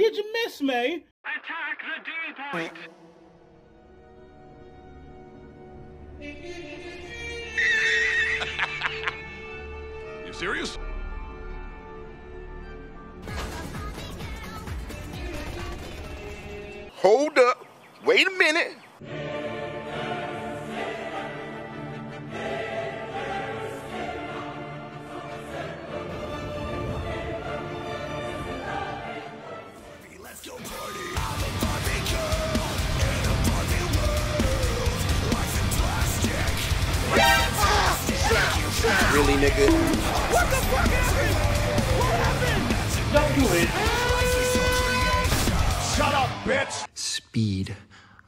Did you miss me? Attack the dew point! You serious? Hold up. Wait a minute. Really, nigga? What the fuck happened? What happened? Don't do it. Shut up, bitch. Speed.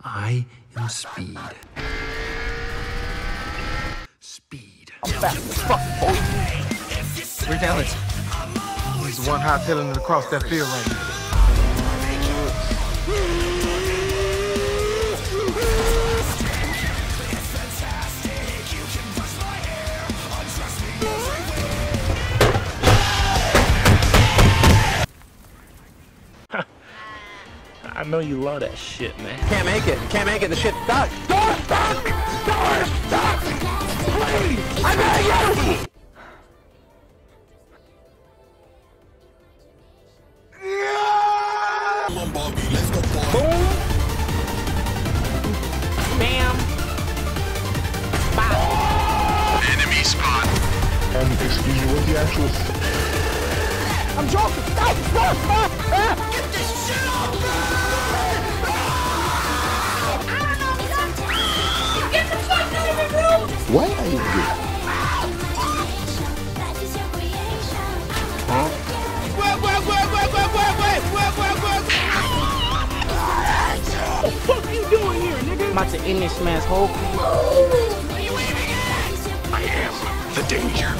I am speed. Speed. Fast as fuck, boy. Where's Alex? He's one hot tailing it across that field right now. I know you love that shit, man. Can't make it. Can't make it. The shit's stuck. Door stuck! Door stuck! Please! I beg you! Come on, Barbie. Let's go, Barbie. Boom. Bam. Bop. Enemy spot. Excuse me, what's the actual... I'm joking! Get this shit off me! Why are you here? Huh? What the fuck you doing here, nigga? I'm about to end this man's whole thing. Are you aiming at? I am the danger.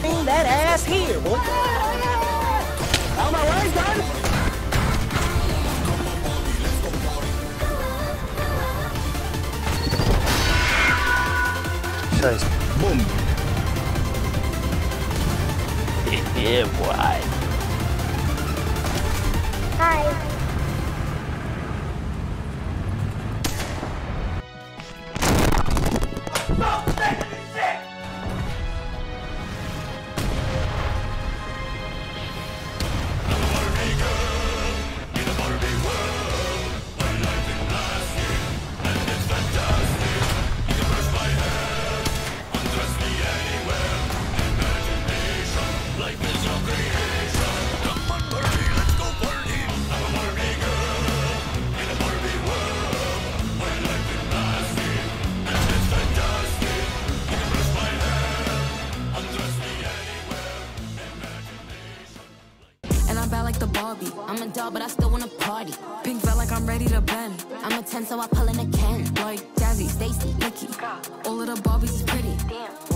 Bring that ass here, boy. Out my way, son. Boom. Yeah, boy. Hi. Barbie. I'm a doll, but I still wanna party. Pink felt like I'm ready to bend. I'm a 10, so I pull in a can. Like Jazzy, Stacy, Nikki. All of the Barbies is pretty. Damn.